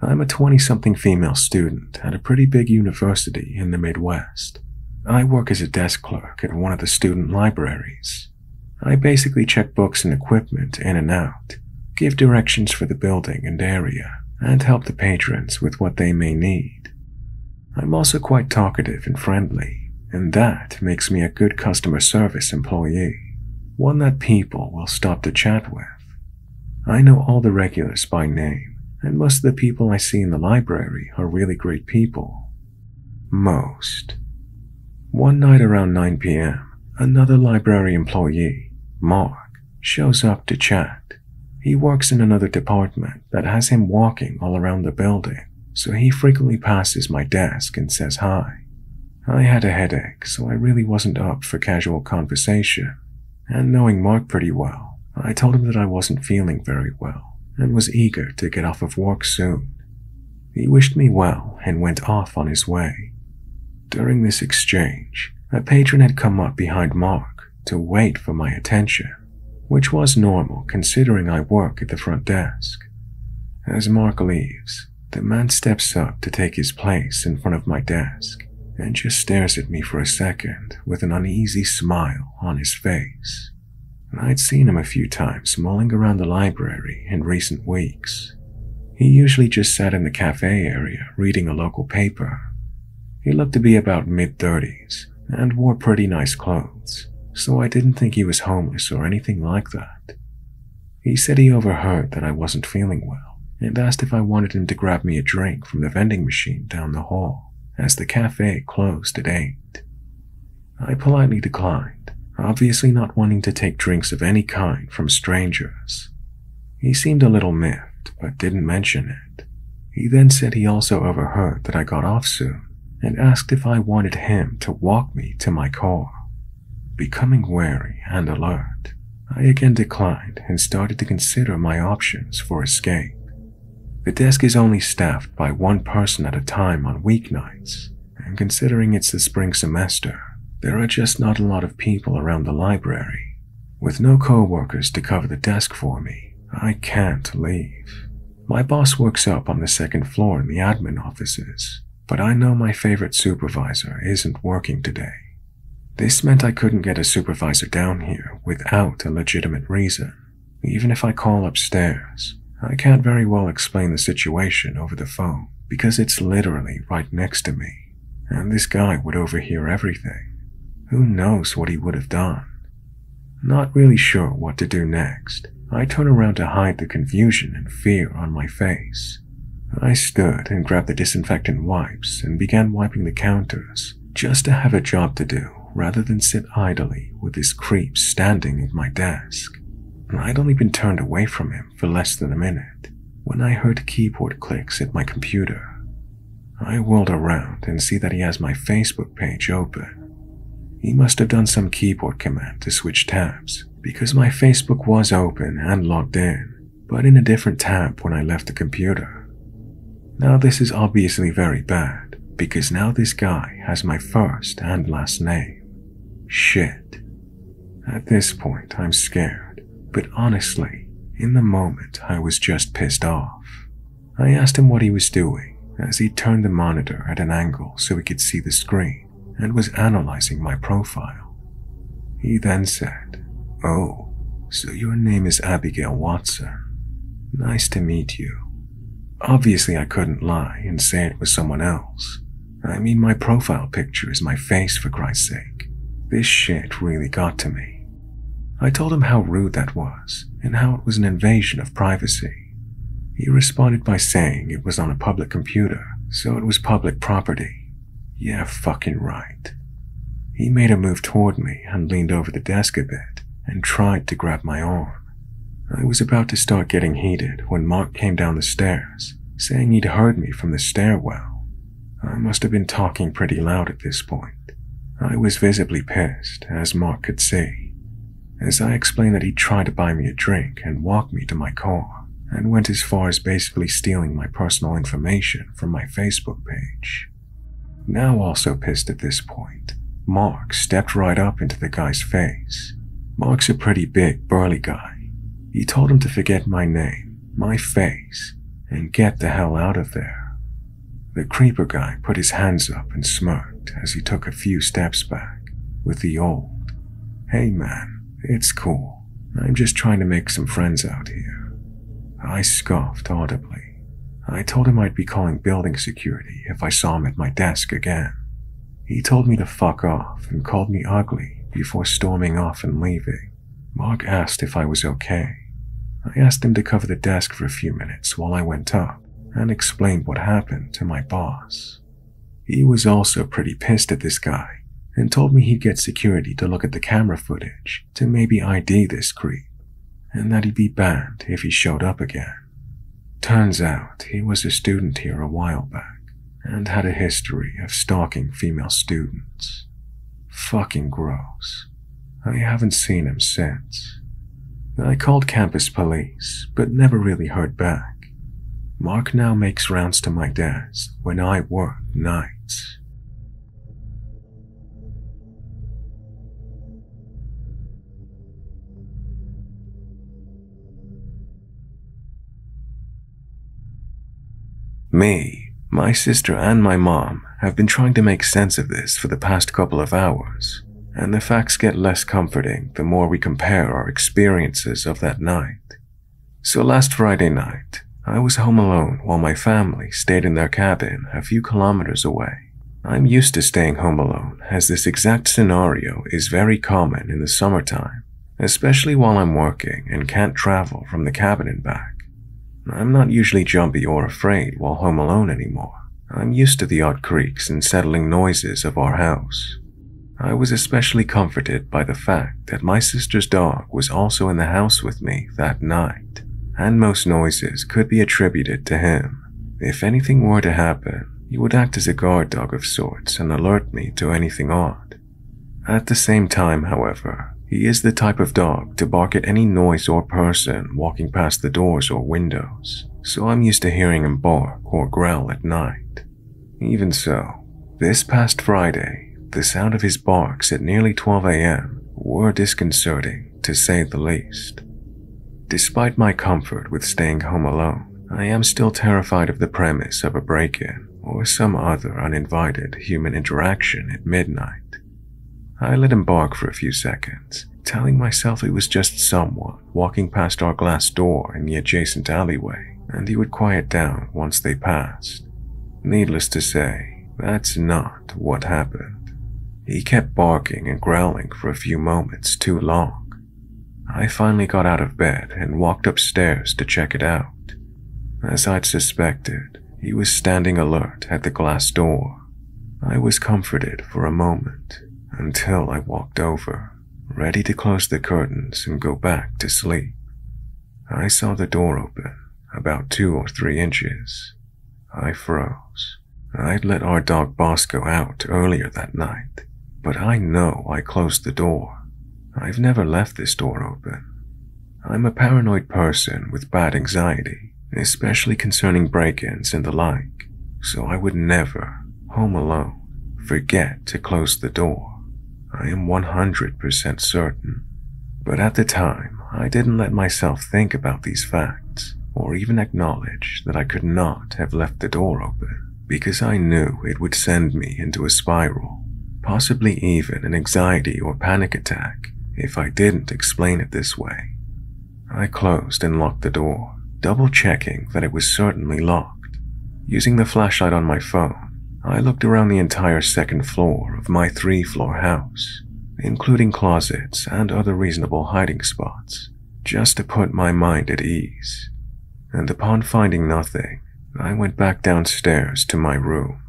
I'm a 20-something female student at a pretty big university in the Midwest. I work as a desk clerk at one of the student libraries. I basically check books and equipment in and out, give directions for the building and area, and help the patrons with what they may need. I'm also quite talkative and friendly, and that makes me a good customer service employee, one that people will stop to chat with. I know all the regulars by name, and most of the people I see in the library are really great people. Most. One night around 9 p.m., another library employee, Mark, shows up to chat. He works in another department that has him walking all around the building, so he frequently passes my desk and says hi. I had a headache, so I really wasn't up for casual conversation, and knowing Mark pretty well, I told him that I wasn't feeling very well and was eager to get off of work soon. He wished me well and went off on his way. During this exchange, a patron had come up behind Mark to wait for my attention, which was normal considering I work at the front desk. As Mark leaves, the man steps up to take his place in front of my desk and just stares at me for a second with an uneasy smile on his face. I'd seen him a few times mulling around the library in recent weeks. He usually just sat in the cafe area reading a local paper. He looked to be about mid-30s and wore pretty nice clothes, so I didn't think he was homeless or anything like that. He said he overheard that I wasn't feeling well and asked if I wanted him to grab me a drink from the vending machine down the hall as the cafe closed at 8. I politely declined, obviously not wanting to take drinks of any kind from strangers. He seemed a little miffed but didn't mention it. He then said he also overheard that I got off soon and asked if I wanted him to walk me to my car. Becoming wary and alert, I again declined and started to consider my options for escape. The desk is only staffed by one person at a time on weeknights, and considering it's the spring semester, there are just not a lot of people around the library. With no co-workers to cover the desk for me, I can't leave. My boss works up on the second floor in the admin offices, but I know my favorite supervisor isn't working today. This meant I couldn't get a supervisor down here without a legitimate reason. Even if I call upstairs, I can't very well explain the situation over the phone because it's literally right next to me, and this guy would overhear everything. Who knows what he would have done? Not really sure what to do next, I turn around to hide the confusion and fear on my face. I stood and grabbed the disinfectant wipes and began wiping the counters just to have a job to do, rather than sit idly with this creep standing at my desk. I'd only been turned away from him for less than a minute when I heard keyboard clicks at my computer. I whirled around and see that he has my Facebook page open. He must have done some keyboard command to switch tabs because my Facebook was open and logged in, but in a different tab when I left the computer. Now this is obviously very bad because now this guy has my first and last name. Shit. At this point, I'm scared, but honestly, in the moment, I was just pissed off. I asked him what he was doing, as he turned the monitor at an angle so he could see the screen and was analyzing my profile. He then said, "Oh, so your name is Abigail Watson. Nice to meet you." Obviously, I couldn't lie and say it was someone else. I mean, my profile picture is my face, for Christ's sake. This shit really got to me. I told him how rude that was and how it was an invasion of privacy. He responded by saying it was on a public computer, so it was public property. Yeah, fucking right. He made a move toward me and leaned over the desk a bit and tried to grab my arm. I was about to start getting heated when Mark came down the stairs, saying he'd heard me from the stairwell. I must have been talking pretty loud at this point. I was visibly pissed, as Mark could see, as I explained that he'd tried to buy me a drink and walk me to my car, and went as far as basically stealing my personal information from my Facebook page. Now also pissed at this point, Mark stepped right up into the guy's face. Mark's a pretty big, burly guy. He told him to forget my name, my face, and get the hell out of there. The creeper guy put his hands up and smirked as he took a few steps back with the old, "Hey man, it's cool. I'm just trying to make some friends out here." I scoffed audibly. I told him I'd be calling building security if I saw him at my desk again. He told me to fuck off and called me ugly before storming off and leaving. Mark asked if I was okay. I asked him to cover the desk for a few minutes while I went up and explained what happened to my boss. He was also pretty pissed at this guy and told me he'd get security to look at the camera footage to maybe ID this creep, and that he'd be banned if he showed up again. Turns out he was a student here a while back and had a history of stalking female students. Fucking gross. I haven't seen him since. I called campus police, but never really heard back. Mark now makes rounds to my desk when I work nights. Me, my sister, and my mom have been trying to make sense of this for the past couple of hours, and the facts get less comforting the more we compare our experiences of that night. So last Friday night, I was home alone while my family stayed in their cabin a few kilometers away. I'm used to staying home alone, as this exact scenario is very common in the summertime, especially while I'm working and can't travel from the cabin and back. I'm not usually jumpy or afraid while home alone anymore. I'm used to the odd creaks and settling noises of our house. I was especially comforted by the fact that my sister's dog was also in the house with me that night, and most noises could be attributed to him. If anything were to happen, he would act as a guard dog of sorts and alert me to anything odd. At the same time, however, he is the type of dog to bark at any noise or person walking past the doors or windows, so I'm used to hearing him bark or growl at night. Even so, this past Friday, the sound of his barks at nearly 12 a.m. were disconcerting, to say the least. Despite my comfort with staying home alone, I am still terrified of the premise of a break-in or some other uninvited human interaction at midnight. I let him bark for a few seconds, telling myself it was just someone walking past our glass door in the adjacent alleyway, and he would quiet down once they passed. Needless to say, that's not what happened. He kept barking and growling for a few moments too long. I finally got out of bed and walked upstairs to check it out. As I'd suspected, he was standing alert at the glass door. I was comforted for a moment until I walked over, ready to close the curtains and go back to sleep. I saw the door open about 2 or 3 inches. I froze. I'd let our dog Bosco out earlier that night, but I know I closed the door. I've never left this door open. I'm a paranoid person with bad anxiety, especially concerning break-ins and the like, so I would never, home alone, forget to close the door. I am 100% certain. But at the time, I didn't let myself think about these facts or even acknowledge that I could not have left the door open, because I knew it would send me into a spiral, possibly even an anxiety or panic attack, if I didn't explain it this way. I closed and locked the door, double-checking that it was certainly locked. Using the flashlight on my phone, I looked around the entire second floor of my 3-floor house, including closets and other reasonable hiding spots, just to put my mind at ease. And upon finding nothing, I went back downstairs to my room.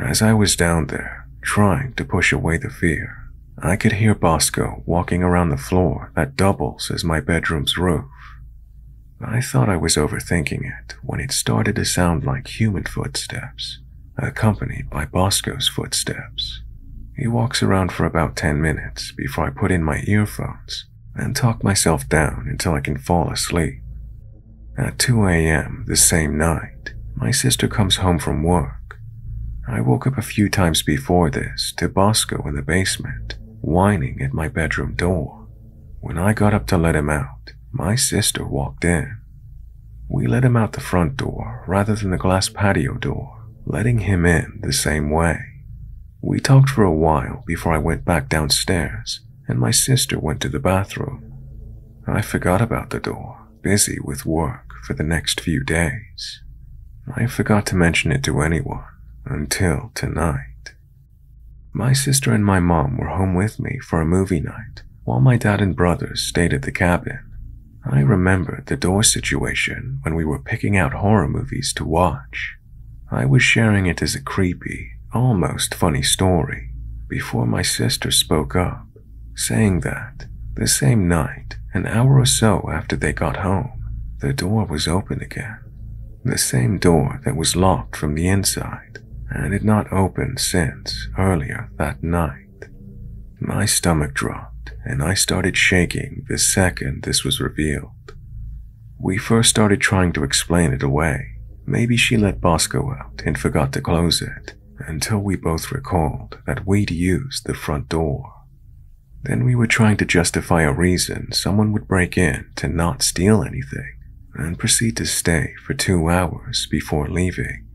As I was down there, trying to push away the fear, I could hear Bosco walking around the floor that doubles as my bedroom's roof. I thought I was overthinking it when it started to sound like human footsteps, accompanied by Bosco's footsteps. He walks around for about 10 minutes before I put in my earphones and talk myself down until I can fall asleep. At 2 a.m. the same night, my sister comes home from work. I woke up a few times before this to Bosco in the basement, whining at my bedroom door. When I got up to let him out, my sister walked in. We let him out the front door rather than the glass patio door, letting him in the same way. We talked for a while before I went back downstairs and my sister went to the bathroom. I forgot about the door, busy with work for the next few days. I forgot to mention it to anyone until tonight. My sister and my mom were home with me for a movie night while my dad and brothers stayed at the cabin. I remembered the door situation when we were picking out horror movies to watch. I was sharing it as a creepy, almost funny story before my sister spoke up, saying that the same night, an hour or so after they got home, the door was open again. The same door that was locked from the inside and had not opened since earlier that night. My stomach dropped and I started shaking the second this was revealed. We first started trying to explain it away. Maybe she let Bosco out and forgot to close it, until we both recalled that we'd used the front door. Then we were trying to justify a reason someone would break in to not steal anything and proceed to stay for 2 hours before leaving.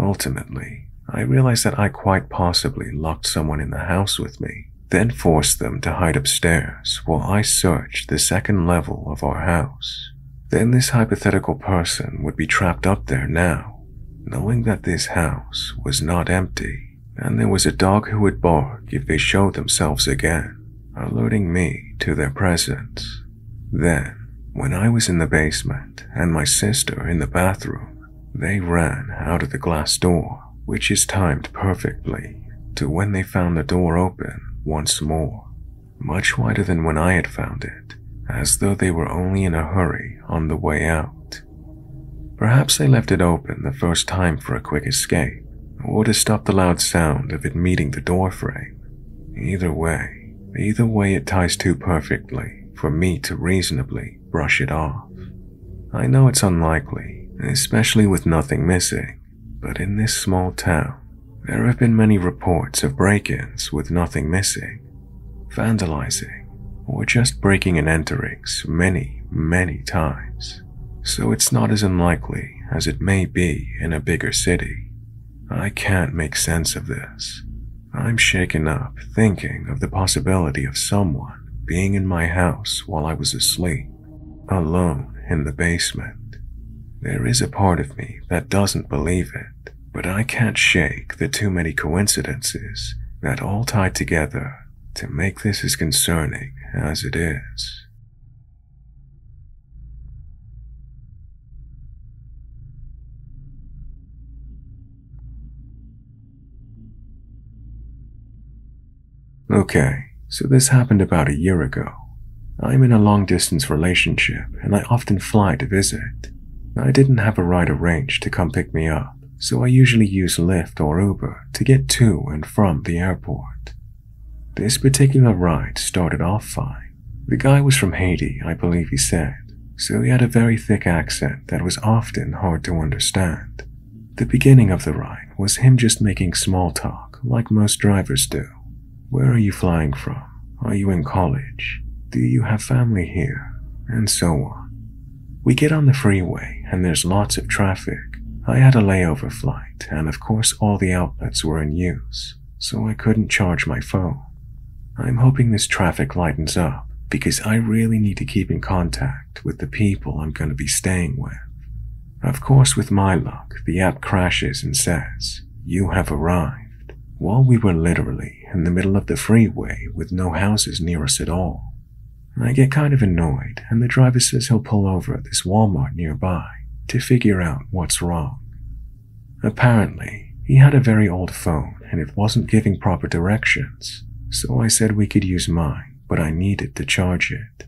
Ultimately, I realized that I quite possibly locked someone in the house with me, then forced them to hide upstairs while I searched the second level of our house. Then this hypothetical person would be trapped up there now, knowing that this house was not empty, and there was a dog who would bark if they showed themselves again, alerting me to their presence. Then, when I was in the basement and my sister in the bathroom, they ran out of the glass door, which is timed perfectly to when they found the door open once more, much wider than when I had found it, as though they were only in a hurry on the way out. Perhaps they left it open the first time for a quick escape, or to stop the loud sound of it meeting the doorframe. Either way it ties too perfectly for me to reasonably brush it off. I know it's unlikely, especially with nothing missing, but in this small town, there have been many reports of break-ins with nothing missing, vandalizing, or just breaking and enterings many, many times. So it's not as unlikely as it may be in a bigger city. I can't make sense of this. I'm shaken up thinking of the possibility of someone being in my house while I was asleep, alone in the basement. There is a part of me that doesn't believe it, but I can't shake the too many coincidences that all tie together to make this as concerning as it is. Okay, so this happened about a year ago. I'm in a long-distance relationship and I often fly to visit. I didn't have a ride arranged to come pick me up, so I usually use Lyft or Uber to get to and from the airport. This particular ride started off fine. The guy was from Haiti, I believe he said, so he had a very thick accent that was often hard to understand. The beginning of the ride was him just making small talk like most drivers do. Where are you flying from? Are you in college? Do you have family here? And so on. We get on the freeway and there's lots of traffic. I had a layover flight and of course all the outlets were in use, so I couldn't charge my phone. I'm hoping this traffic lightens up because I really need to keep in contact with the people I'm going to be staying with. Of course, with my luck, the app crashes and says, "You have arrived." While we were literally in the middle of the freeway with no houses near us at all. I get kind of annoyed and the driver says he'll pull over at this Walmart nearby to figure out what's wrong. Apparently, he had a very old phone and it wasn't giving proper directions, so I said we could use mine, but I needed to charge it.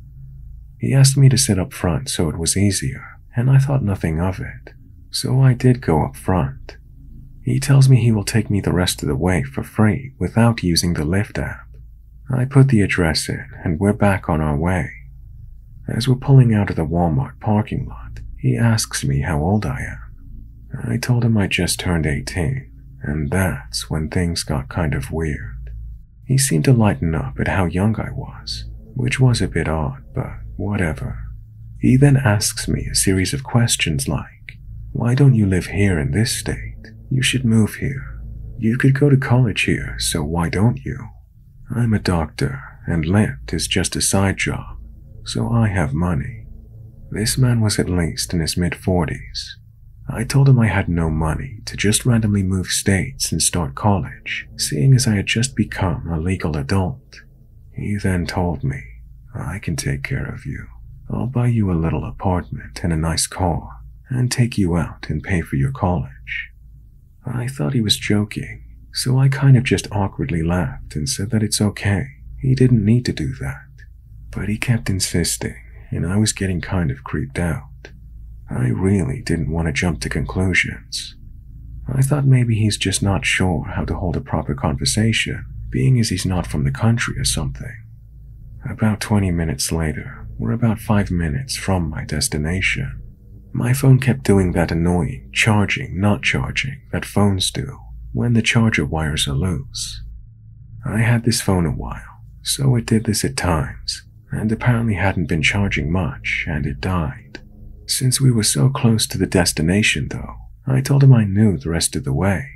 He asked me to sit up front so it was easier, and I thought nothing of it, so I did go up front. He tells me he will take me the rest of the way for free without using the Lyft app. I put the address in and we're back on our way. As we're pulling out of the Walmart parking lot, he asks me how old I am. I told him I just turned 18, and that's when things got kind of weird. He seemed to lighten up at how young I was, which was a bit odd, but whatever. He then asks me a series of questions like, why don't you live here in this state? You should move here. You could go to college here, so why don't you? I'm a doctor, and Lyft is just a side job, so I have money. This man was at least in his mid-40s. I told him I had no money to just randomly move states and start college, seeing as I had just become a legal adult. He then told me, I can take care of you. I'll buy you a little apartment and a nice car, and take you out and pay for your college. I thought he was joking, so I kind of just awkwardly laughed and said that it's okay, he didn't need to do that. But he kept insisting, and I was getting kind of creeped out. I really didn't want to jump to conclusions. I thought maybe he's just not sure how to hold a proper conversation, being as he's not from the country or something. About 20 minutes later, we're about 5 minutes from my destination. My phone kept doing that annoying charging, not charging that phones do when the charger wires are loose. I had this phone a while, so it did this at times, and apparently hadn't been charging much, and it died. Since we were so close to the destination, though, I told him I knew the rest of the way,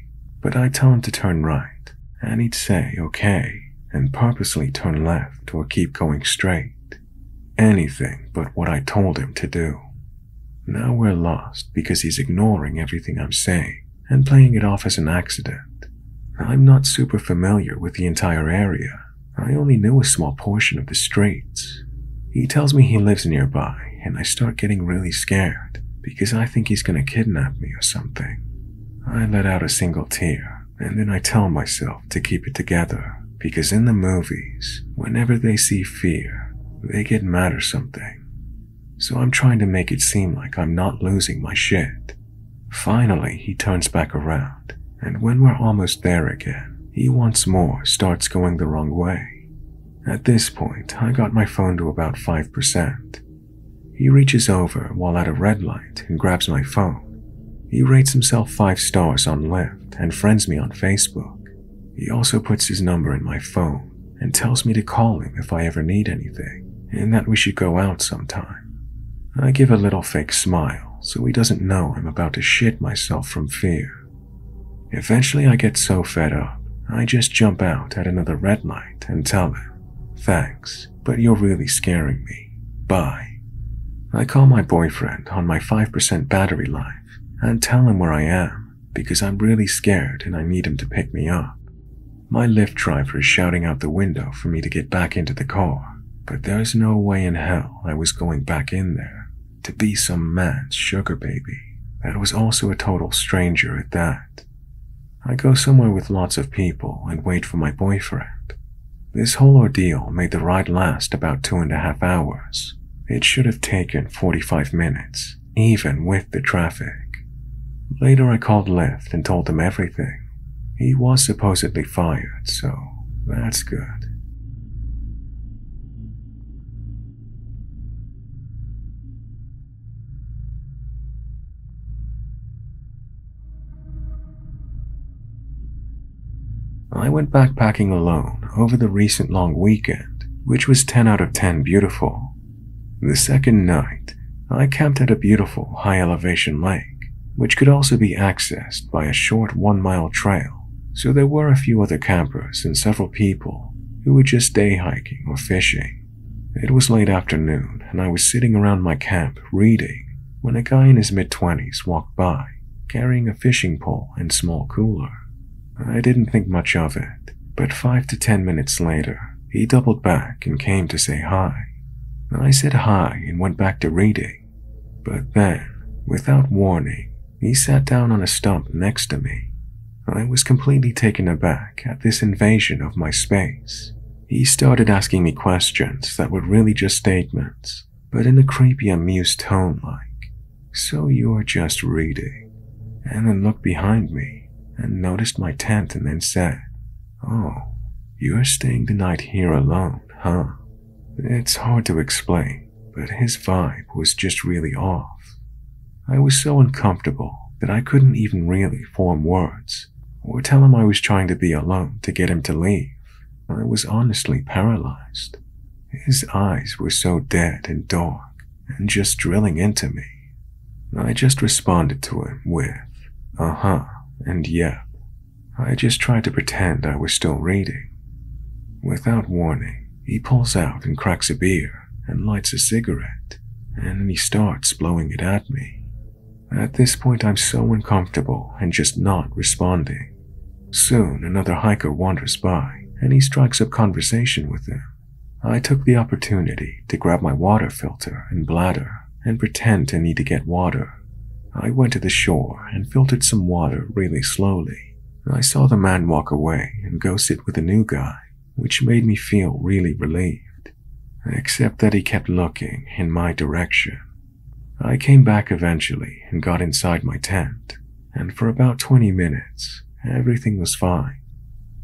but I'd tell him to turn right, and he'd say okay, and purposely turn left or keep going straight. Anything but what I told him to do. Now we're lost because he's ignoring everything I'm saying and playing it off as an accident. I'm not super familiar with the entire area. I only knew a small portion of the streets. He tells me he lives nearby, and I start getting really scared because I think he's going to kidnap me or something. I let out a single tear, and then I tell myself to keep it together because in the movies, whenever they see fear, they get mad or something. So I'm trying to make it seem like I'm not losing my shit. Finally, he turns back around, and when we're almost there again, he once more starts going the wrong way. At this point, I got my phone to about 5%. He reaches over while at a red light and grabs my phone. He rates himself 5 stars on Lyft and friends me on Facebook. He also puts his number in my phone and tells me to call him if I ever need anything and that we should go out sometime. I give a little fake smile so he doesn't know I'm about to shit myself from fear. Eventually I get so fed up, I just jump out at another red light and tell him, "Thanks, but you're really scaring me. Bye." I call my boyfriend on my 5% battery life and tell him where I am because I'm really scared and I need him to pick me up. My Lyft driver is shouting out the window for me to get back into the car, but there's no way in hell I was going back in there to be some man's sugar baby that was also a total stranger at that. I go somewhere with lots of people and wait for my boyfriend. This whole ordeal made the ride last about 2.5 hours. It should have taken 45 minutes, even with the traffic. Later I called Lyft and told him everything. He was supposedly fired, so that's good. I went backpacking alone over the recent long weekend, which was 10 out of 10 beautiful. The second night, I camped at a beautiful high-elevation lake, which could also be accessed by a short 1-mile trail, so there were a few other campers and several people who would just day hiking or fishing. It was late afternoon, and I was sitting around my camp reading when a guy in his mid-20s walked by, carrying a fishing pole and small cooler. I didn't think much of it, but 5 to 10 minutes later, he doubled back and came to say hi. I said hi and went back to reading, but then, without warning, he sat down on a stump next to me. I was completely taken aback at this invasion of my space. He started asking me questions that were really just statements, but in a creepy, amused tone like, "So you're just reading," and then looked behind me and noticed my tent and then said, "Oh, you're staying the night here alone, huh?" It's hard to explain, but his vibe was just really off. I was so uncomfortable that I couldn't even really form words or tell him I was trying to be alone to get him to leave. I was honestly paralyzed. His eyes were so dead and dark and just drilling into me. I just responded to him with, uh-huh, and yep. I just tried to pretend I was still reading. Without warning, he pulls out and cracks a beer and lights a cigarette, and then he starts blowing it at me. At this point, I'm so uncomfortable and just not responding. Soon, another hiker wanders by, and he strikes up conversation with him. I took the opportunity to grab my water filter and bladder and pretend to need to get water. I went to the shore and filtered some water really slowly. I saw the man walk away and go sit with a new guy, which made me feel really relieved, except that he kept looking in my direction. I came back eventually and got inside my tent, and for about 20 minutes, everything was fine.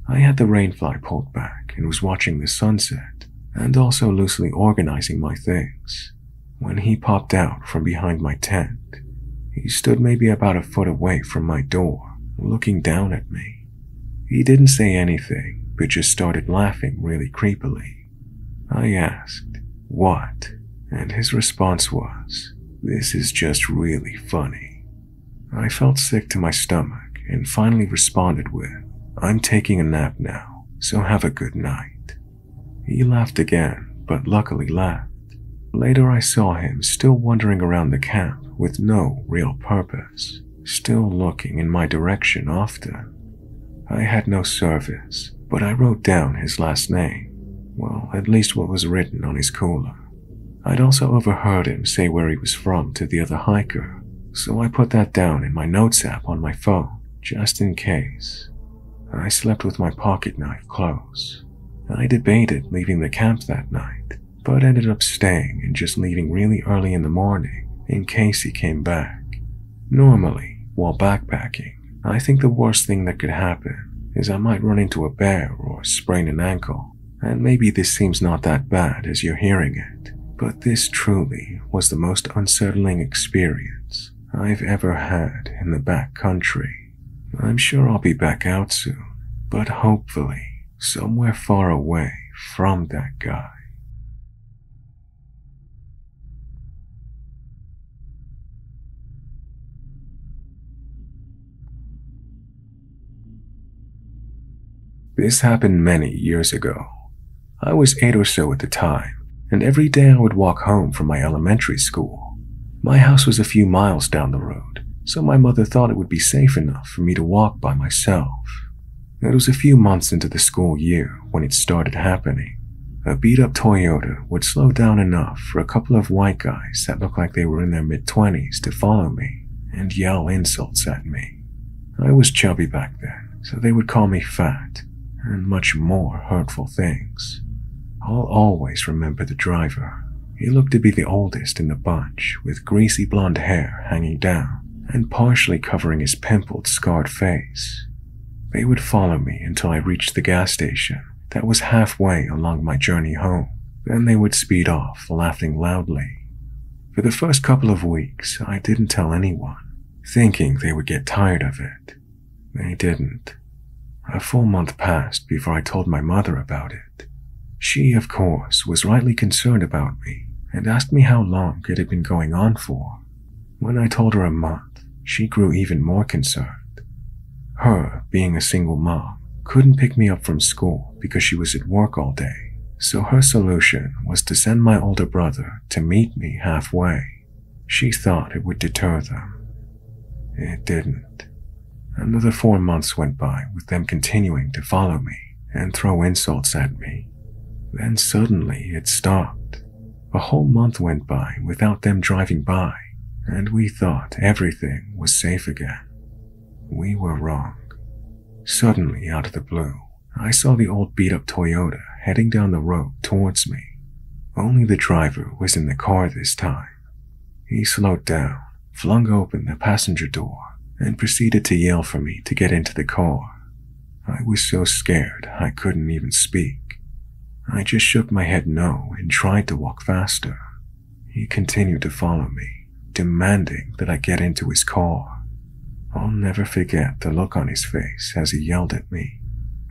I had the rainfly pulled back and was watching the sunset, and also loosely organizing my things, when he popped out from behind my tent. He stood maybe about a foot away from my door, looking down at me. He didn't say anything, but just started laughing really creepily. I asked, "What?" And his response was, "This is just really funny." I felt sick to my stomach and finally responded with, "I'm taking a nap now, so have a good night." He laughed again, but luckily left. Later I saw him still wandering around the camp with no real purpose, still looking in my direction often. I had no service, but I wrote down his last name, well, at least what was written on his cooler. I'd also overheard him say where he was from to the other hiker, so I put that down in my notes app on my phone, just in case. I slept with my pocket knife close. I debated leaving the camp that night, but ended up staying and just leaving really early in the morning in case he came back. Normally, while backpacking, I think the worst thing that could happen is I might run into a bear or sprain an ankle, and maybe this seems not that bad as you're hearing it, but this truly was the most unsettling experience I've ever had in the back country. I'm sure I'll be back out soon, but hopefully somewhere far away from that guy. This happened many years ago. I was 8 or so at the time, and every day I would walk home from my elementary school. My house was a few miles down the road, so my mother thought it would be safe enough for me to walk by myself. It was a few months into the school year when it started happening. A beat-up Toyota would slow down enough for a couple of white guys that looked like they were in their mid-20s to follow me and yell insults at me. I was chubby back then, so they would call me fat and much more hurtful things. I'll always remember the driver. He looked to be the oldest in the bunch, with greasy blonde hair hanging down and partially covering his pimpled, scarred face. They would follow me until I reached the gas station that was halfway along my journey home. Then they would speed off, laughing loudly. For the first couple of weeks, I didn't tell anyone, thinking they would get tired of it. They didn't. A full month passed before I told my mother about it. She, of course, was rightly concerned about me and asked me how long it had been going on for. When I told her a month, she grew even more concerned. Her, being a single mom, couldn't pick me up from school because she was at work all day, so her solution was to send my older brother to meet me halfway. She thought it would deter them. It didn't. Another 4 months went by with them continuing to follow me and throw insults at me. Then suddenly it stopped. A whole month went by without them driving by, and we thought everything was safe again. We were wrong. Suddenly, out of the blue, I saw the old beat-up Toyota heading down the road towards me. Only the driver was in the car this time. He slowed down, flung open the passenger door, and proceeded to yell for me to get into the car. I was so scared I couldn't even speak. I just shook my head no and tried to walk faster. He continued to follow me, demanding that I get into his car. I'll never forget the look on his face as he yelled at me.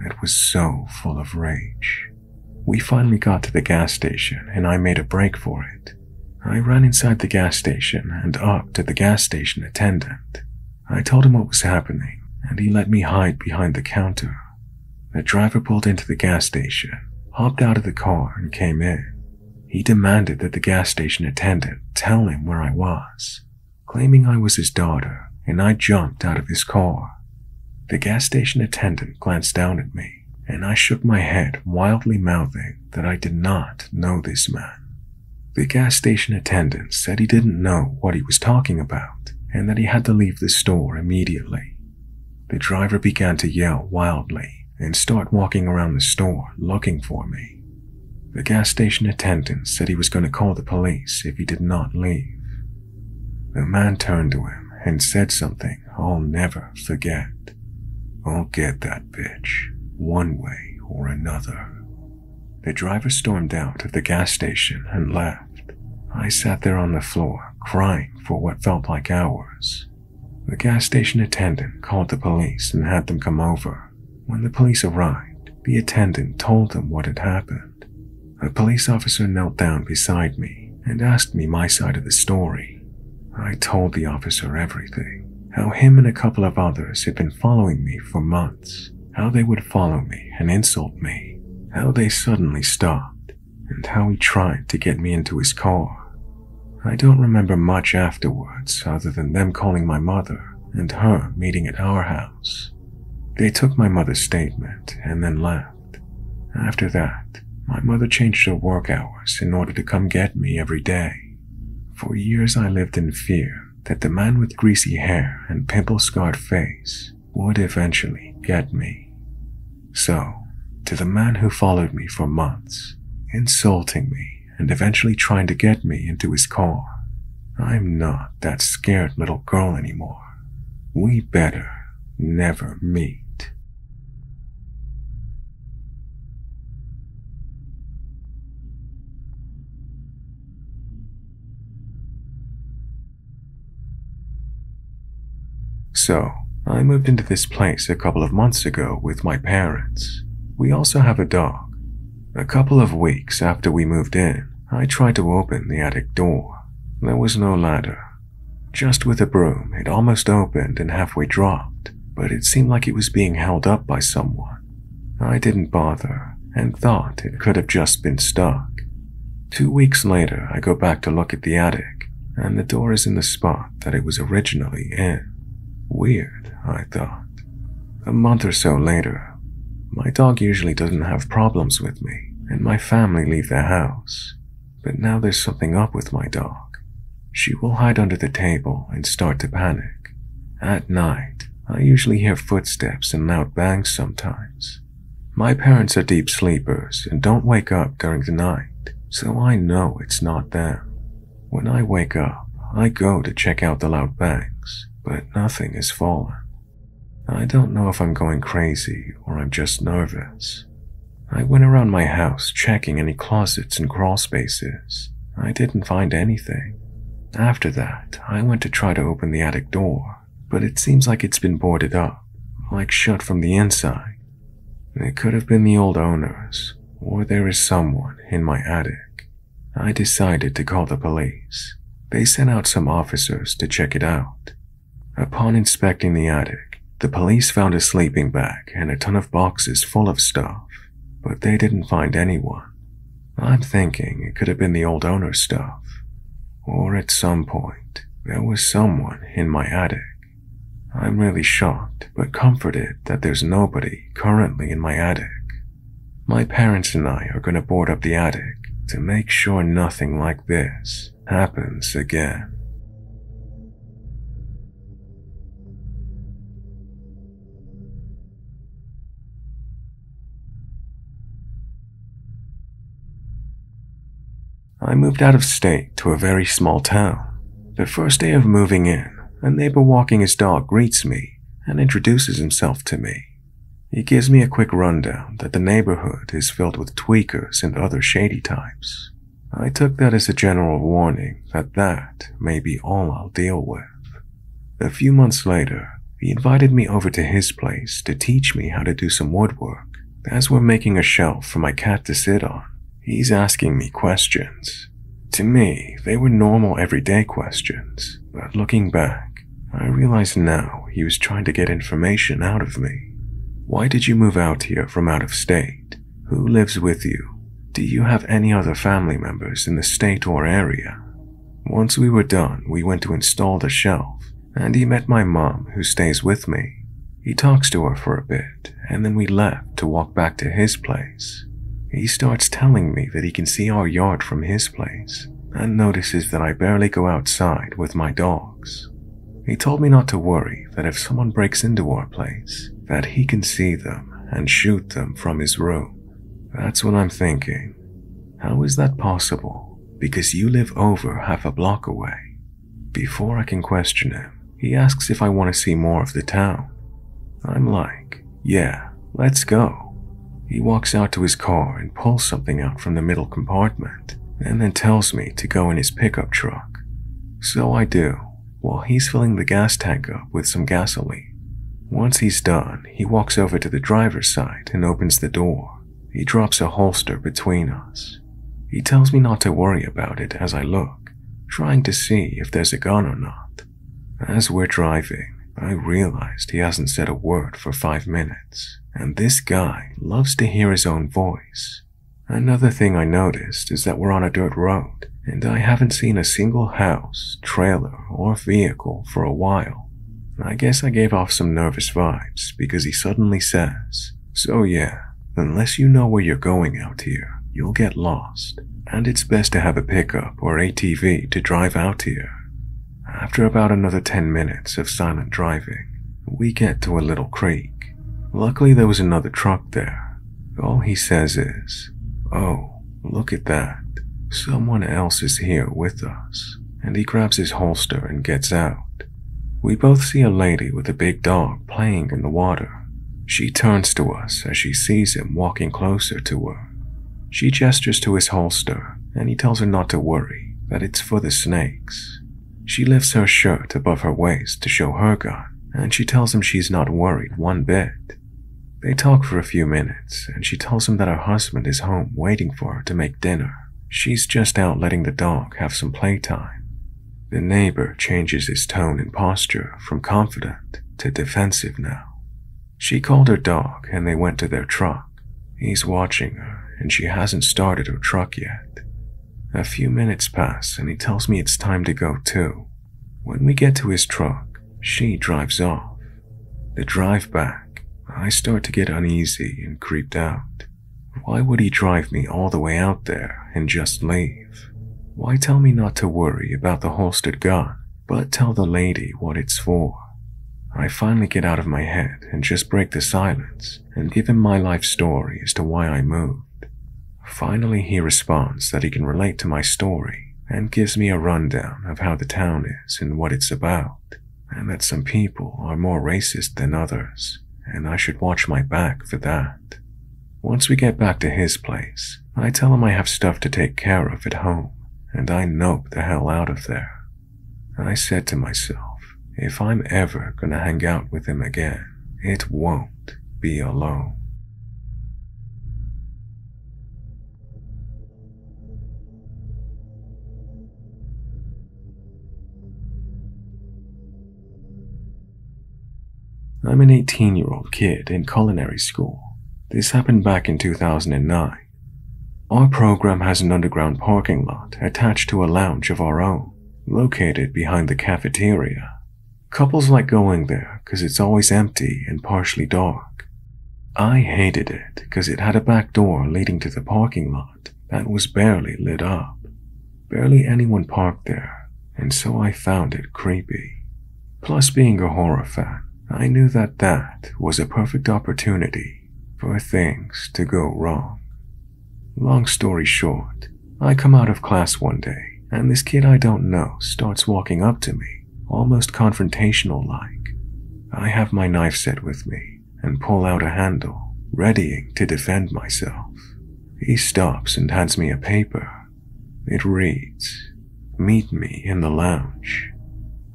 It was so full of rage. We finally got to the gas station and I made a break for it. I ran inside the gas station and up to the gas station attendant. I told him what was happening, and he let me hide behind the counter. The driver pulled into the gas station, hopped out of the car, and came in. He demanded that the gas station attendant tell him where I was, claiming I was his daughter, and I jumped out of his car. The gas station attendant glanced down at me, and I shook my head, wildly mouthing that I did not know this man. The gas station attendant said he didn't know what he was talking about, and that he had to leave the store immediately. The driver began to yell wildly and start walking around the store looking for me. The gas station attendant said he was going to call the police if he did not leave. The man turned to him and said something I'll never forget. "I'll get that bitch, one way or another." The driver stormed out of the gas station and left. I sat there on the floor, crying for what felt like hours. The gas station attendant called the police and had them come over. When the police arrived, the attendant told them what had happened. A police officer knelt down beside me and asked me my side of the story. I told the officer everything, how him and a couple of others had been following me for months, how they would follow me and insult me, how they suddenly stopped, and how he tried to get me into his car. I don't remember much afterwards other than them calling my mother and her meeting at our house. They took my mother's statement and then left. After that, my mother changed her work hours in order to come get me every day. For years I lived in fear that the man with greasy hair and pimple-scarred face would eventually get me. So, to the man who followed me for months, insulting me and eventually trying to get me into his car, I'm not that scared little girl anymore. We better never meet. So, I moved into this place a couple of months ago with my parents. We also have a dog. A couple of weeks after we moved in, I tried to open the attic door. There was no ladder. Just with a broom, it almost opened and halfway dropped, but it seemed like it was being held up by someone. I didn't bother and thought it could have just been stuck. 2 weeks later, I go back to look at the attic, and the door is in the spot that it was originally in. Weird, I thought. A month or so later, my dog usually doesn't have problems with me, and my family leave their house. But now there's something up with my dog. She will hide under the table and start to panic. At night, I usually hear footsteps and loud bangs sometimes. My parents are deep sleepers and don't wake up during the night, so I know it's not them. When I wake up, I go to check out the loud bangs, but nothing has fallen. I don't know if I'm going crazy or I'm just nervous. I went around my house checking any closets and crawl spaces. I didn't find anything. After that, I went to try to open the attic door, but it seems like it's been boarded up, like shut from the inside. It could have been the old owners, or there is someone in my attic. I decided to call the police. They sent out some officers to check it out. Upon inspecting the attic, the police found a sleeping bag and a ton of boxes full of stuff, but they didn't find anyone. I'm thinking it could have been the old owner's stuff, or at some point, there was someone in my attic. I'm really shocked but comforted that there's nobody currently in my attic. My parents and I are going to board up the attic to make sure nothing like this happens again. I moved out of state to a very small town. The first day of moving in, a neighbor walking his dog greets me and introduces himself to me. He gives me a quick rundown that the neighborhood is filled with tweakers and other shady types. I took that as a general warning that that may be all I'll deal with. A few months later, he invited me over to his place to teach me how to do some woodwork. As we're making a shelf for my cat to sit on, he's asking me questions. To me, they were normal everyday questions, but looking back, I realize now he was trying to get information out of me. Why did you move out here from out of state? Who lives with you? Do you have any other family members in the state or area? Once we were done, we went to install the shelf, and he met my mom, who stays with me. He talks to her for a bit, and then we left to walk back to his place. He starts telling me that he can see our yard from his place, and notices that I barely go outside with my dogs. He told me not to worry, that if someone breaks into our place, that he can see them and shoot them from his room. That's what I'm thinking. How is that possible? Because you live over half a block away. Before I can question him, he asks if I want to see more of the town. I'm like, yeah, let's go. He walks out to his car and pulls something out from the middle compartment, and then tells me to go in his pickup truck. So I do, while he's filling the gas tank up with some gasoline. Once he's done, he walks over to the driver's side and opens the door. He drops a holster between us. He tells me not to worry about it as I look, trying to see if there's a gun or not. As we're driving, I realized he hasn't said a word for 5 minutes, and this guy loves to hear his own voice. Another thing I noticed is that we're on a dirt road, and I haven't seen a single house, trailer, or vehicle for a while. I guess I gave off some nervous vibes because he suddenly says, "So yeah, unless you know where you're going out here, you'll get lost, and it's best to have a pickup or ATV to drive out here." After about another 10 minutes of silent driving, we get to a little creek. Luckily there was another truck there. All he says is, "Oh, look at that. Someone else is here with us." And he grabs his holster and gets out. We both see a lady with a big dog playing in the water. She turns to us as she sees him walking closer to her. She gestures to his holster, and he tells her not to worry, that it's for the snakes. She lifts her shirt above her waist to show her gun, and she tells him she's not worried one bit. They talk for a few minutes, and she tells him that her husband is home waiting for her to make dinner. She's just out letting the dog have some playtime. The neighbor changes his tone and posture from confident to defensive now. She called her dog, and they went to their truck. He's watching her, and she hasn't started her truck yet. A few minutes pass, and he tells me it's time to go too. When we get to his truck, she drives off. The drive back, I start to get uneasy and creeped out. Why would he drive me all the way out there and just leave? Why tell me not to worry about the holstered gun, but tell the lady what it's for? I finally get out of my head and just break the silence and give him my life story as to why I moved. Finally, he responds that he can relate to my story and gives me a rundown of how the town is and what it's about, and that some people are more racist than others, and I should watch my back for that. Once we get back to his place, I tell him I have stuff to take care of at home, and I nope the hell out of there. I said to myself, if I'm ever gonna hang out with him again, it won't be alone. I'm an 18-year-old kid in culinary school. This happened back in 2009. Our program has an underground parking lot attached to a lounge of our own, located behind the cafeteria. Couples like going there because it's always empty and partially dark. I hated it because it had a back door leading to the parking lot that was barely lit up. Barely anyone parked there, and so I found it creepy. Plus, being a horror fan, I knew that that was a perfect opportunity for things to go wrong. Long story short, I come out of class one day, and this kid I don't know starts walking up to me, almost confrontational-like. I have my knife set with me and pull out a handle, readying to defend myself. He stops and hands me a paper. It reads, "Meet me in the lounge."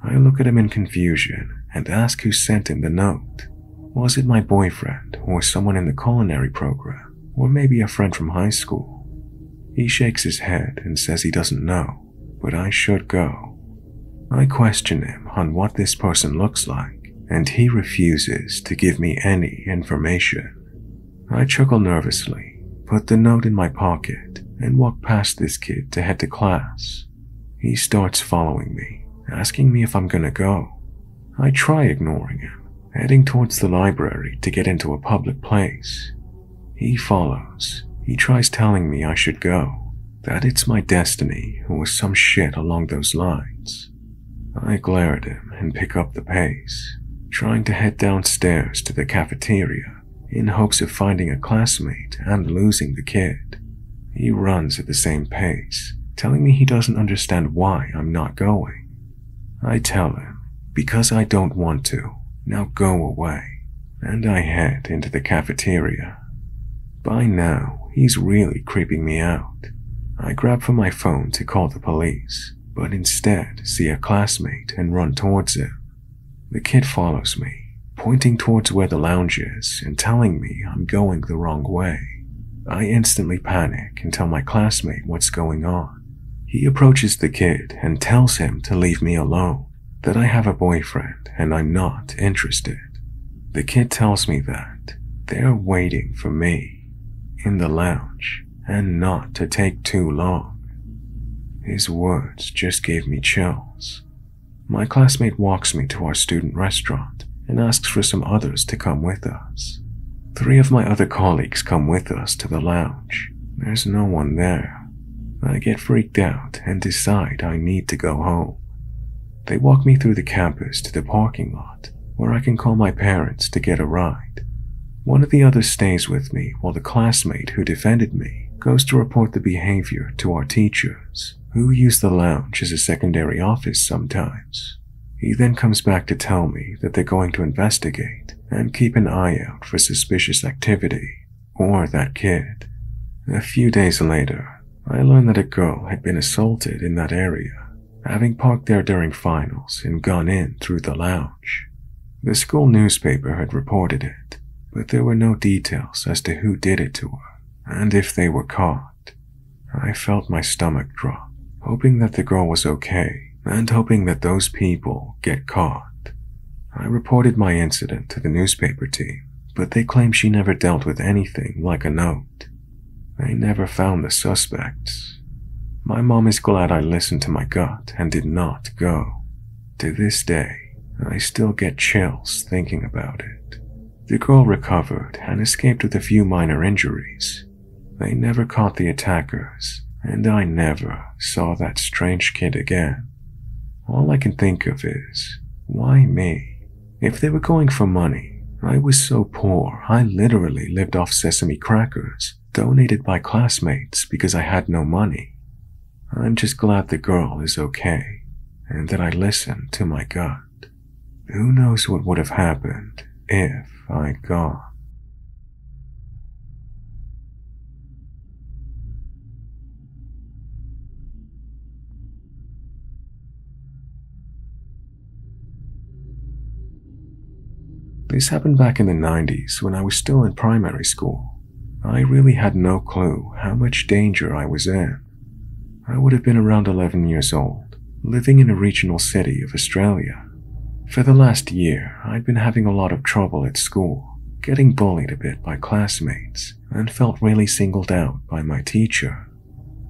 I look at him in confusion and ask who sent him the note. Was it my boyfriend or someone in the culinary program, or maybe a friend from high school? He shakes his head and says he doesn't know, but I should go. I question him on what this person looks like, and he refuses to give me any information. I chuckle nervously, put the note in my pocket, and walk past this kid to head to class. He starts following me, asking me if I'm gonna go. I try ignoring him, heading towards the library to get into a public place. He follows. He tries telling me I should go, that it's my destiny or some shit along those lines. I glare at him and pick up the pace, trying to head downstairs to the cafeteria in hopes of finding a classmate and losing the kid. He runs at the same pace, telling me he doesn't understand why I'm not going. I tell him, because I don't want to, now go away, and I head into the cafeteria. By now, he's really creeping me out. I grab for my phone to call the police, but instead see a classmate and run towards him. The kid follows me, pointing towards where the lounge is and telling me I'm going the wrong way. I instantly panic and tell my classmate what's going on. He approaches the kid and tells him to leave me alone, that I have a boyfriend and I'm not interested. The kid tells me that they're waiting for me in the lounge, and not to take too long. His words just gave me chills. My classmate walks me to our student restaurant and asks for some others to come with us. 3 of my other colleagues come with us to the lounge. There's no one there. I get freaked out and decide I need to go home. They walk me through the campus to the parking lot where I can call my parents to get a ride. One of the others stays with me while the classmate who defended me goes to report the behavior to our teachers, who use the lounge as a secondary office sometimes. He then comes back to tell me that they're going to investigate and keep an eye out for suspicious activity, or that kid. A few days later, I learn that a girl had been assaulted in that area, having parked there during finals and gone in through the lounge. The school newspaper had reported it, but there were no details as to who did it to her, and if they were caught. I felt my stomach drop, hoping that the girl was okay, and hoping that those people get caught. I reported my incident to the newspaper team, but they claimed she never dealt with anything like a note. They never found the suspects. My mom is glad I listened to my gut and did not go. To this day, I still get chills thinking about it. The girl recovered and escaped with a few minor injuries. They never caught the attackers, and I never saw that strange kid again. All I can think of is, why me? If they were going for money, I was so poor I literally lived off sesame crackers donated by classmates because I had no money. I'm just glad the girl is okay, and that I listened to my gut. Who knows what would have happened if I gone. This happened back in the 90s when I was still in primary school. I really had no clue how much danger I was in. I would have been around 11 years old, living in a regional city of Australia. For the last year, I'd been having a lot of trouble at school, getting bullied a bit by classmates, and felt really singled out by my teacher.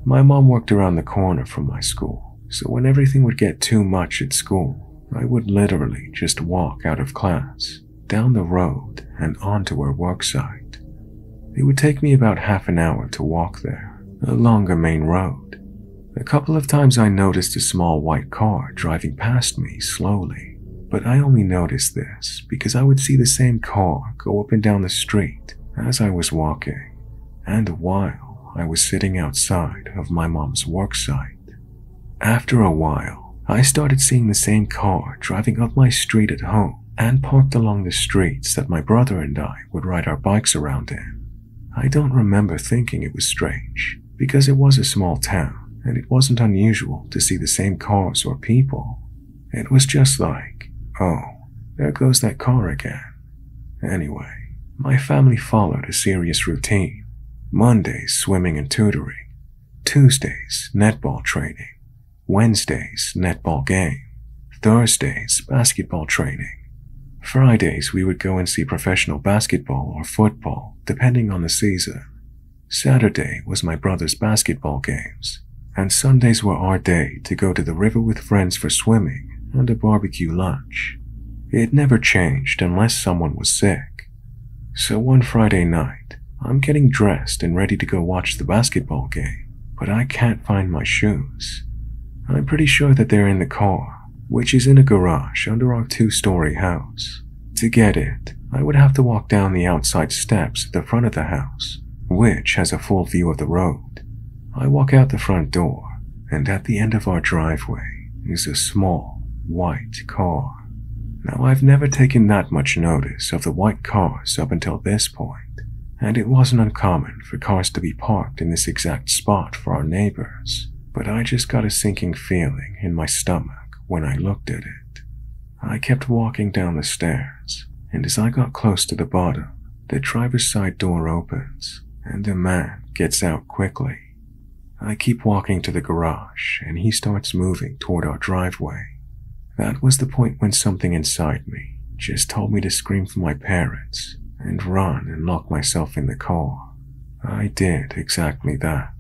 My mom worked around the corner from my school, so when everything would get too much at school, I would literally just walk out of class, down the road, and onto her worksite. It would take me about half an hour to walk there, along a main road. A couple of times I noticed a small white car driving past me slowly. But I only noticed this because I would see the same car go up and down the street as I was walking, and while I was sitting outside of my mom's worksite. After a while, I started seeing the same car driving up my street at home and parked along the streets that my brother and I would ride our bikes around in. I don't remember thinking it was strange, because it was a small town and it wasn't unusual to see the same cars or people. It was just like, oh, there goes that car again. Anyway, my family followed a serious routine. Mondays, swimming and tutoring. Tuesdays, netball training. Wednesdays, netball game. Thursdays, basketball training. Fridays, we would go and see professional basketball or football, depending on the season. Saturday was my brother's basketball games, and Sundays were our day to go to the river with friends for swimming and a barbecue lunch. It never changed unless someone was sick. So one Friday night, I'm getting dressed and ready to go watch the basketball game, but I can't find my shoes. I'm pretty sure that they're in the car, which is in a garage under our two-story house. To get it, I would have to walk down the outside steps at the front of the house, which has a full view of the road. I walk out the front door, and at the end of our driveway is a small, white car. Now, I've never taken that much notice of the white cars up until this point, and it wasn't uncommon for cars to be parked in this exact spot for our neighbors, but I just got a sinking feeling in my stomach when I looked at it. I kept walking down the stairs, and as I got close to the bottom, the driver's side door opens, and a man gets out quickly. I keep walking to the garage, and he starts moving toward our driveway. That was the point when something inside me just told me to scream for my parents and run and lock myself in the car. I did exactly that.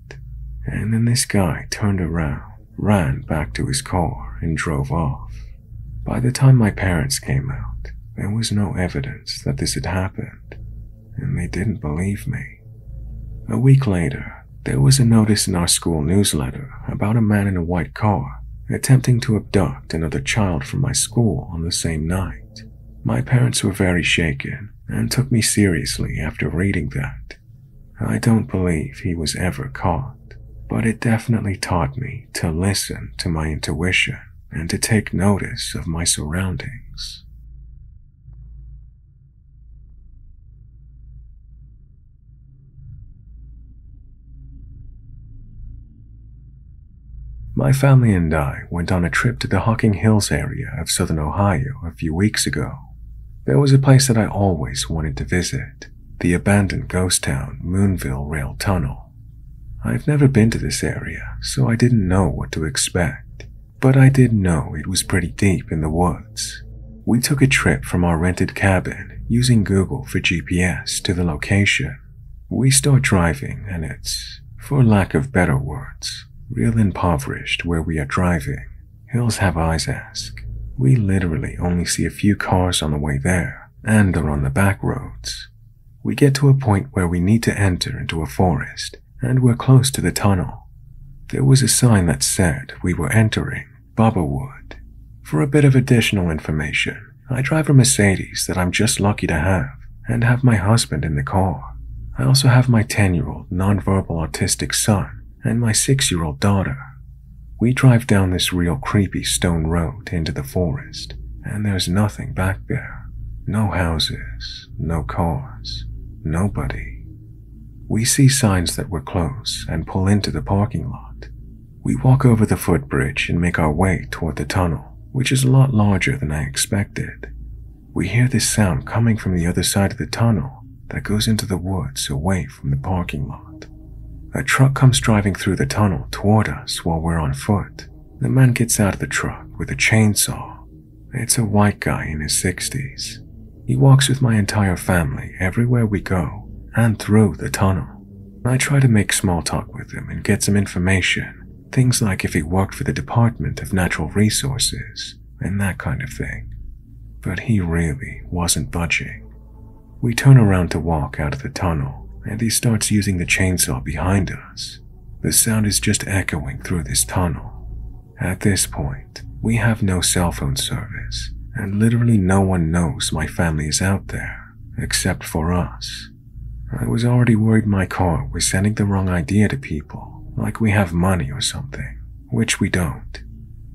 And then this guy turned around, ran back to his car, and drove off. By the time my parents came out, there was no evidence that this had happened, and they didn't believe me. A week later, there was a notice in our school newsletter about a man in a white car attempting to abduct another child from my school on the same night. My parents were very shaken and took me seriously after reading that. I don't believe he was ever caught, but it definitely taught me to listen to my intuition and to take notice of my surroundings. My family and I went on a trip to the Hocking Hills area of southern Ohio a few weeks ago. There was a place that I always wanted to visit, the abandoned ghost town Moonville Rail Tunnel. I've never been to this area, so I didn't know what to expect, but I did know it was pretty deep in the woods. We took a trip from our rented cabin using Google for GPS to the location. We start driving and it's, for lack of better words, real impoverished where we are driving. Hills have eyes-ask. We literally only see a few cars on the way there, and they're on the back roads. We get to a point where we need to enter into a forest, and we're close to the tunnel. There was a sign that said we were entering Bubba Wood. For a bit of additional information, I drive a Mercedes that I'm just lucky to have, and have my husband in the car. I also have my 10-year-old nonverbal autistic son and my 6-year-old daughter. We drive down this real creepy stone road into the forest, and there's nothing back there. No houses, no cars, nobody. We see signs that we're close and pull into the parking lot. We walk over the footbridge and make our way toward the tunnel, which is a lot larger than I expected. We hear this sound coming from the other side of the tunnel that goes into the woods away from the parking lot. A truck comes driving through the tunnel toward us while we're on foot. The man gets out of the truck with a chainsaw. It's a white guy in his 60s. He walks with my entire family everywhere we go and through the tunnel. I try to make small talk with him and get some information, things like if he worked for the Department of Natural Resources and that kind of thing. But he really wasn't budging. We turn around to walk out of the tunnel, and he starts using the chainsaw behind us. The sound is just echoing through this tunnel. At this point, we have no cell phone service, and literally no one knows my family is out there, except for us. I was already worried my car was sending the wrong idea to people, like we have money or something, which we don't.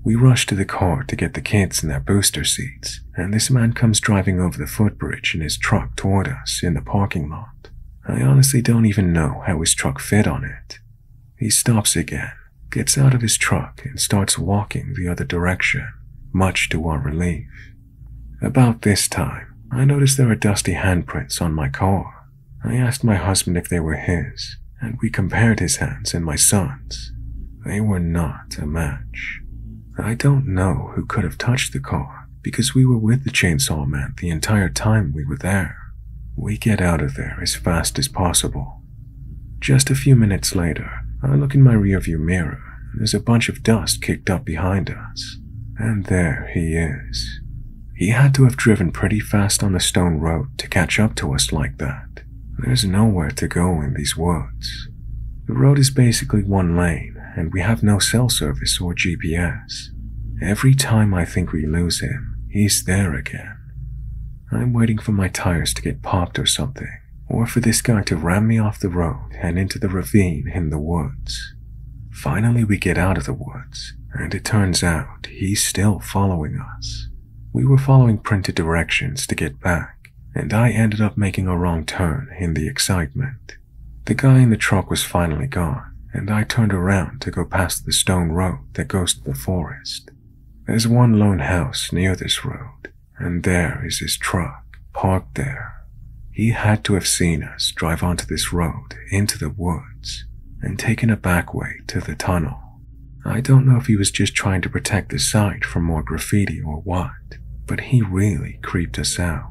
We rush to the car to get the kids in their booster seats, and this man comes driving over the footbridge in his truck toward us in the parking lot. I honestly don't even know how his truck fit on it. He stops again, gets out of his truck, and starts walking the other direction, much to our relief. About this time, I notice there are dusty handprints on my car. I asked my husband if they were his, and we compared his hands and my son's. They were not a match. I don't know who could have touched the car, because we were with the chainsaw man the entire time we were there. We get out of there as fast as possible. Just a few minutes later, I look in my rearview mirror, and there's a bunch of dust kicked up behind us. And there he is. He had to have driven pretty fast on the stone road to catch up to us like that. There's nowhere to go in these woods. The road is basically one lane, and we have no cell service or GPS. Every time I think we lose him, he's there again. I'm waiting for my tires to get popped or something, or for this guy to ram me off the road and into the ravine in the woods. Finally we get out of the woods, and it turns out he's still following us. We were following printed directions to get back, and I ended up making a wrong turn in the excitement. The guy in the truck was finally gone, and I turned around to go past the stone road that goes to the forest. There's one lone house near this road, and there is his truck, parked there. He had to have seen us drive onto this road into the woods, and taken a back way to the tunnel. I don't know if he was just trying to protect the site from more graffiti or what, but he really creeped us out.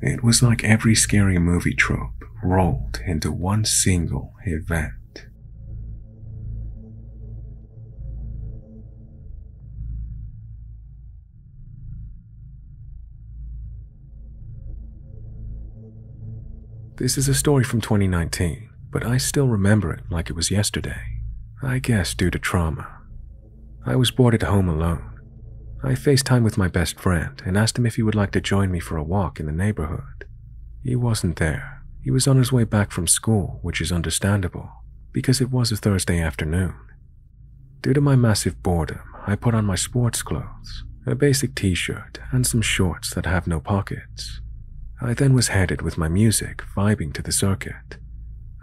It was like every scary movie trope rolled into one single event. This is a story from 2019, but I still remember it like it was yesterday. I guess due to trauma. I was bored at home alone. I FaceTimed with my best friend and asked him if he would like to join me for a walk in the neighborhood. He wasn't there. He was on his way back from school, which is understandable, because it was a Thursday afternoon. Due to my massive boredom, I put on my sports clothes, a basic t-shirt, and some shorts that have no pockets. I then was headed with my music, vibing to the circuit.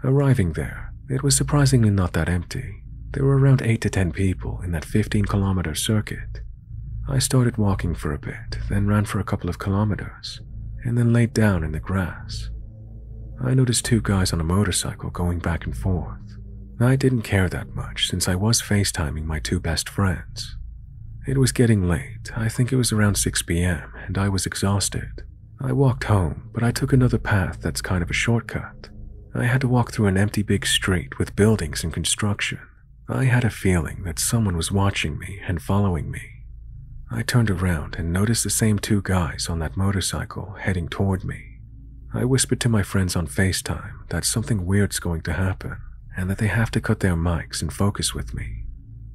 Arriving there, it was surprisingly not that empty. There were around 8 to 10 people in that 15-kilometer circuit. I started walking for a bit, then ran for a couple of kilometers, and then laid down in the grass. I noticed two guys on a motorcycle going back and forth. I didn't care that much since I was FaceTiming my two best friends. It was getting late, I think it was around 6 p.m., and I was exhausted. I walked home, but I took another path that's kind of a shortcut. I had to walk through an empty big street with buildings and construction. I had a feeling that someone was watching me and following me. I turned around and noticed the same two guys on that motorcycle heading toward me. I whispered to my friends on FaceTime that something weird's going to happen and that they have to cut their mics and focus with me.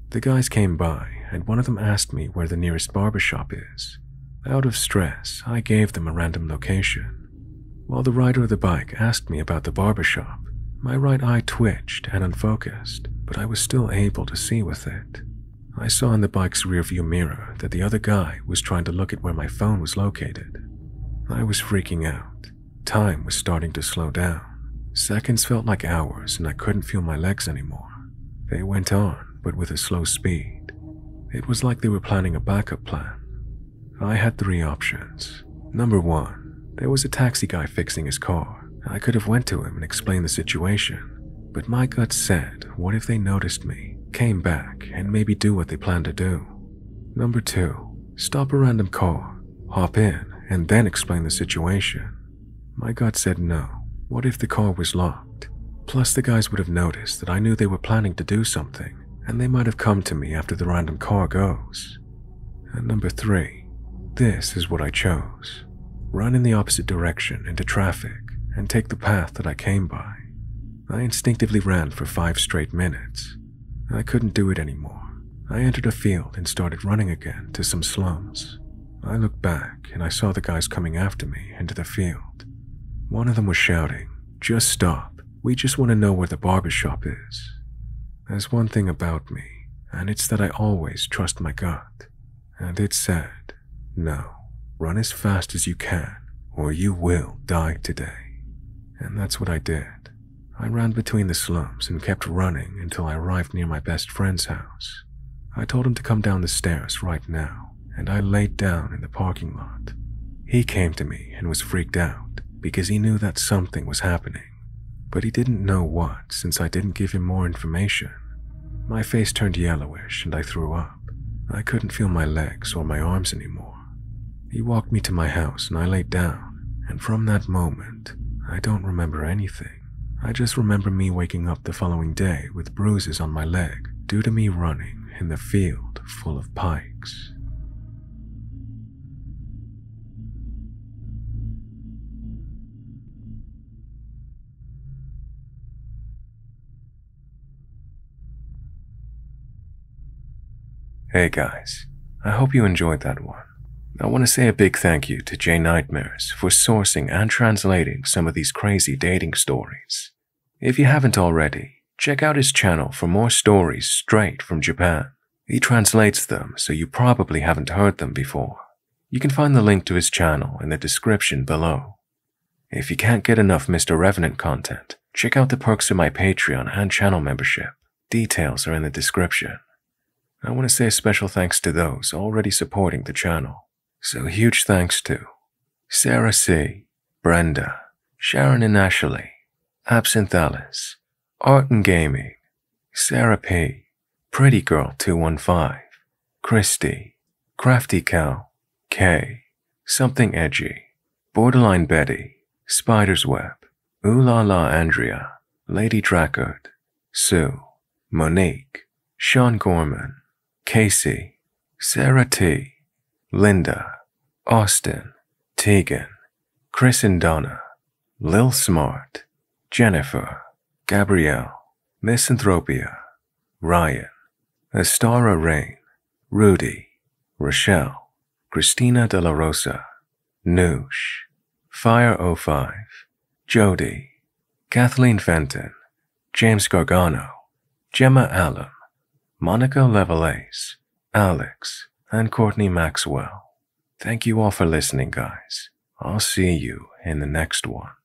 The guys came by and one of them asked me where the nearest barbershop is. Out of stress, I gave them a random location. While the rider of the bike asked me about the barbershop, my right eye twitched and unfocused, but I was still able to see with it. I saw in the bike's rearview mirror that the other guy was trying to look at where my phone was located. I was freaking out. Time was starting to slow down. Seconds felt like hours and I couldn't feel my legs anymore. They went on, but with a slow speed. It was like they were planning a backup plan. I had three options. Number one, there was a taxi guy fixing his car. I could have went to him and explained the situation. But my gut said, what if they noticed me, came back, and maybe do what they planned to do? Number two, stop a random car, hop in, and then explain the situation. My gut said no. What if the car was locked? Plus the guys would have noticed that I knew they were planning to do something, and they might have come to me after the random car goes. And number three, this is what I chose. Run in the opposite direction into traffic, and take the path that I came by. I instinctively ran for 5 straight minutes. I couldn't do it anymore. I entered a field and started running again to some slums. I looked back and I saw the guys coming after me into the field. One of them was shouting, "Just stop, we just want to know where the barbershop is." There's one thing about me, and it's that I always trust my gut. And it said, no, run as fast as you can or you will die today. And that's what I did. I ran between the slums and kept running until I arrived near my best friend's house. I told him to come down the stairs right now, and I laid down in the parking lot. He came to me and was freaked out because he knew that something was happening. but he didn't know what, since I didn't give him more information. My face turned yellowish and I threw up. I couldn't feel my legs or my arms anymore. He walked me to my house and I laid down, and from that moment, I don't remember anything. I just remember me waking up the following day with bruises on my leg due to me running in the field full of pikes. Hey guys, I hope you enjoyed that one. I want to say a big thank you to Jay Nightmares for sourcing and translating some of these crazy dating stories. If you haven't already, check out his channel for more stories straight from Japan. He translates them, so you probably haven't heard them before. You can find the link to his channel in the description below. If you can't get enough Mr. Revenant content, check out the perks of my Patreon and channel membership. Details are in the description. I want to say a special thanks to those already supporting the channel. So huge thanks to Sarah C., Brenda, Sharon and Ashley, Absinthe Alice, Art and Gaming, Sarah P., Pretty Girl 215, Christy, Crafty Cow, Kay, Something Edgy, Borderline Betty, Spider's Web, Ooh La La Andrea, Lady Drackard, Sue, Monique, Sean Gorman, Casey, Sarah T., Linda, Austin, Tegan, Chris and Donna, Lil Smart, Jennifer, Gabrielle, Misanthropia, Ryan, Astara Rain, Rudy, Rochelle, Christina De La Rosa, Noosh, Fire05, Jody, Kathleen Fenton, James Gargano, Gemma Allam, Monica Levelace, Alex, and Courtney Maxwell. Thank you all for listening, guys. I'll see you in the next one.